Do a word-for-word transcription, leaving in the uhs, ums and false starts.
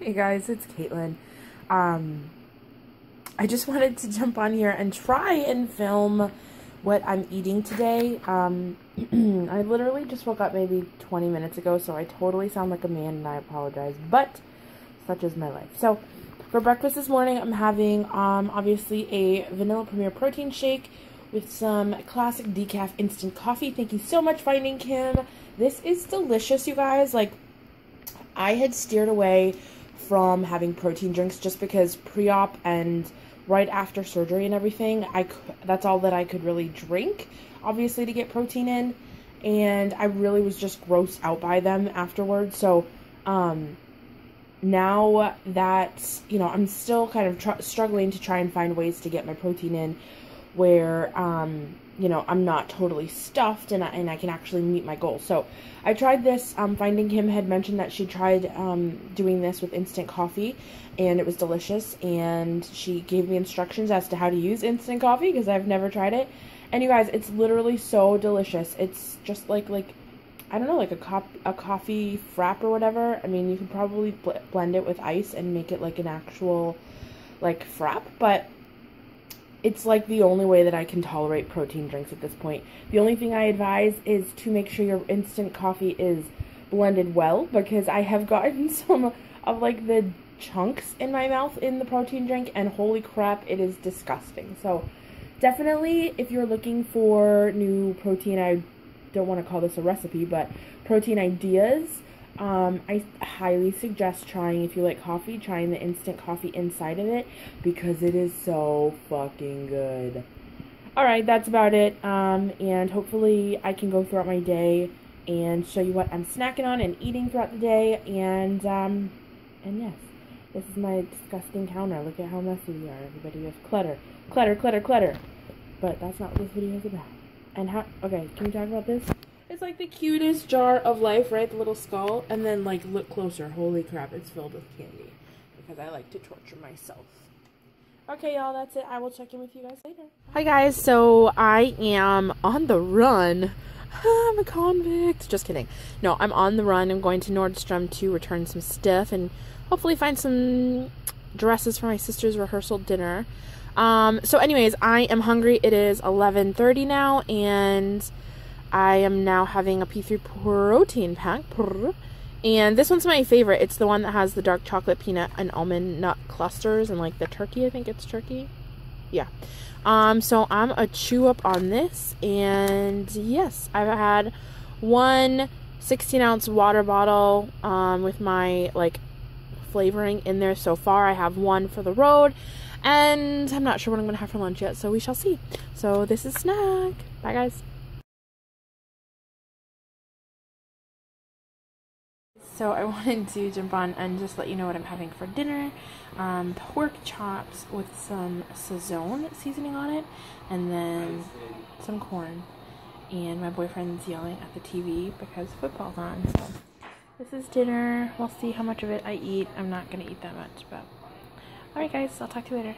Hey guys, it's Caitlin. Um, I just wanted to jump on here and try and film what I'm eating today. Um, I literally just woke up maybe twenty minutes ago, so I totally sound like a man and I apologize, but such is my life. So for breakfast this morning, I'm having um, obviously a vanilla premier protein shake with some classic decaf instant coffee. Thank you so much, Finding Kim. This is delicious, you guys. Like, I had steered away from having protein drinks just because pre-op and right after surgery and everything, I that's all that I could really drink, obviously, to get protein in, and I really was just grossed out by them afterwards. So um, now that, you know, I'm still kind of tr struggling to try and find ways to get my protein in where, um, you know, I'm not totally stuffed and I, and I can actually meet my goals. So I tried this. um, Finding Kim had mentioned that she tried um, doing this with instant coffee and it was delicious, and she gave me instructions as to how to use instant coffee because I've never tried it. And you guys, it's literally so delicious. It's just like, like, I don't know, like a, cop a coffee frap or whatever. I mean, you can probably bl blend it with ice and make it like an actual like frap, but it's like the only way that I can tolerate protein drinks at this point. The only thing I advise is to make sure your instant coffee is blended well, because I have gotten some of like the chunks in my mouth in the protein drink, and holy crap, it is disgusting. So definitely, if you're looking for new protein, I don't want to call this a recipe, but protein ideas, Um, I highly suggest trying, if you like coffee, trying the instant coffee inside of it, because it is so fucking good. Alright, that's about it, um, and hopefully I can go throughout my day and show you what I'm snacking on and eating throughout the day, and, um, and yes, this is my disgusting counter. Look at how messy we are, everybody. We have clutter, clutter, clutter, clutter, but that's not what this video is about. And how, okay, can we talk about this? It's like the cutest jar of life, right? The little skull. And then, like, look closer. Holy crap, it's filled with candy. Because I like to torture myself. Okay, y'all, that's it. I will check in with you guys later. Hi, guys. So, I am on the run. I'm a convict. Just kidding. No, I'm on the run. I'm going to Nordstrom to return some stuff and hopefully find some dresses for my sister's rehearsal dinner. Um, so, anyways, I am hungry. It is eleven thirty now, and I am now having a P three protein pack, and this one's my favorite. It's the one that has the dark chocolate, peanut, and almond nut clusters, and like the turkey. I think it's turkey. Yeah. Um, so I'm a chew up on this, and yes, I've had one sixteen ounce water bottle um, with my like flavoring in there so far. I have one for the road, and I'm not sure what I'm going to have for lunch yet, so we shall see. So this is snack. Bye, guys. So I wanted to jump on and just let you know what I'm having for dinner. Um, pork chops with some Sazon seasoning on it, and then some corn. And my boyfriend's yelling at the T V because football's on. So this is dinner. We'll see how much of it I eat. I'm not going to eat that much, but alright guys, I'll talk to you later.